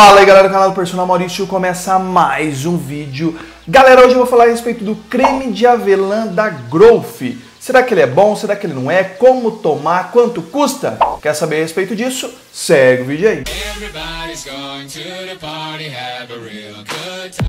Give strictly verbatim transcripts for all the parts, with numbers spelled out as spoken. Fala aí galera do canal do Personal Maurício, começa mais um vídeo. Galera, hoje eu vou falar a respeito do creme de avelã da Growth. Será que ele é bom? Será que ele não é? Como tomar? Quanto custa? Quer saber a respeito disso? Segue o vídeo aí.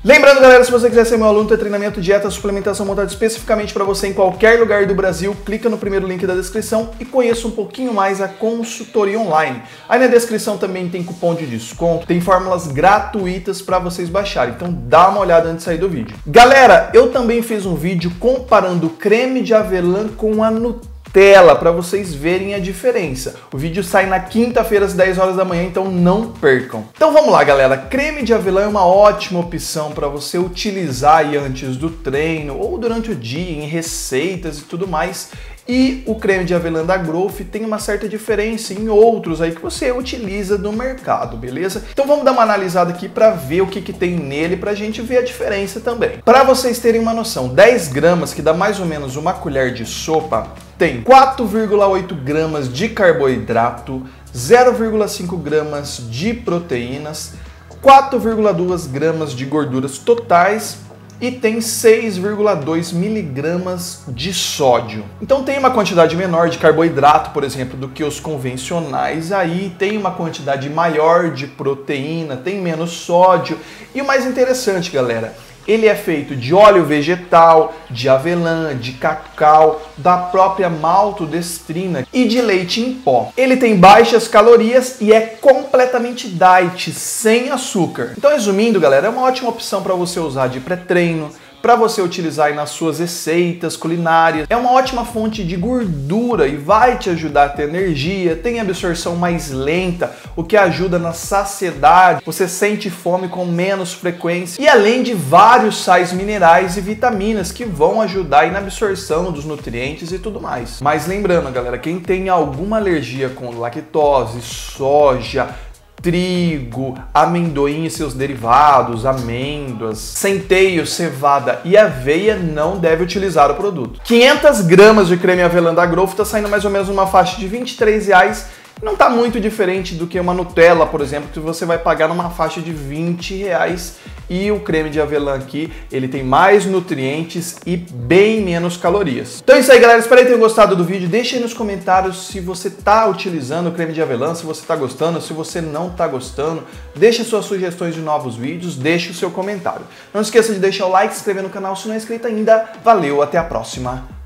Lembrando galera, se você quiser ser meu aluno, ter treinamento, dieta, suplementação montada especificamente para você em qualquer lugar do Brasil, clica no primeiro link da descrição e conheça um pouquinho mais a consultoria online. Aí na descrição também tem cupom de desconto, tem fórmulas gratuitas para vocês baixarem, então dá uma olhada antes de sair do vídeo. Galera, eu também fiz um vídeo comparando o creme de avelã com a Nutella Tela para vocês verem a diferença. O vídeo sai na quinta-feira às dez horas da manhã, então não percam. Então vamos lá, galera. Creme de avelã é uma ótima opção para você utilizar aí antes do treino ou durante o dia em receitas e tudo mais. E o creme de avelã da Growth tem uma certa diferença em outros aí que você utiliza no mercado, beleza? Então vamos dar uma analisada aqui para ver o que, que tem nele, para a gente ver a diferença também. Para vocês terem uma noção, dez gramas, que dá mais ou menos uma colher de sopa, tem quatro vírgula oito gramas de carboidrato, zero vírgula cinco gramas de proteínas, quatro vírgula dois gramas de gorduras totais, e tem seis vírgula dois miligramas de sódio. Então tem uma quantidade menor de carboidrato, por exemplo, do que os convencionais, aí tem uma quantidade maior de proteína, tem menos sódio. E o mais interessante, galera, ele é feito de óleo vegetal, de avelã, de cacau, da própria maltodestrina e de leite em pó. Ele tem baixas calorias e é completamente diet, sem açúcar. Então, resumindo, galera, é uma ótima opção para você usar de pré-treino, para você utilizar aí nas suas receitas culinárias. É uma ótima fonte de gordura e vai te ajudar a ter energia, tem absorção mais lenta, o que ajuda na saciedade, você sente fome com menos frequência, e além de vários sais minerais e vitaminas que vão ajudar aí na absorção dos nutrientes e tudo mais. Mas lembrando, galera, quem tem alguma alergia com lactose, soja, trigo, amendoim e seus derivados, amêndoas, centeio, cevada e aveia não deve utilizar o produto. quinhentas gramas de creme avelã da Growth está saindo mais ou menos numa faixa de vinte e três reais. Não está muito diferente do que uma Nutella, por exemplo, que você vai pagar numa faixa de vinte reais. E o creme de avelã aqui, ele tem mais nutrientes e bem menos calorias. Então é isso aí, galera. Espero que tenham gostado do vídeo. Deixa aí nos comentários se você está utilizando o creme de avelã, se você está gostando, se você não está gostando. Deixa suas sugestões de novos vídeos, deixa o seu comentário. Não esqueça de deixar o like, se inscrever no canal se não é inscrito ainda. Valeu, até a próxima.